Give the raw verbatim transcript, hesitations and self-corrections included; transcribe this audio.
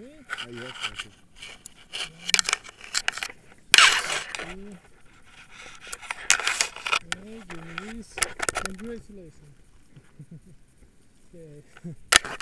Aí é fácil. Enjoy this. Enjoy this lesson. Okay.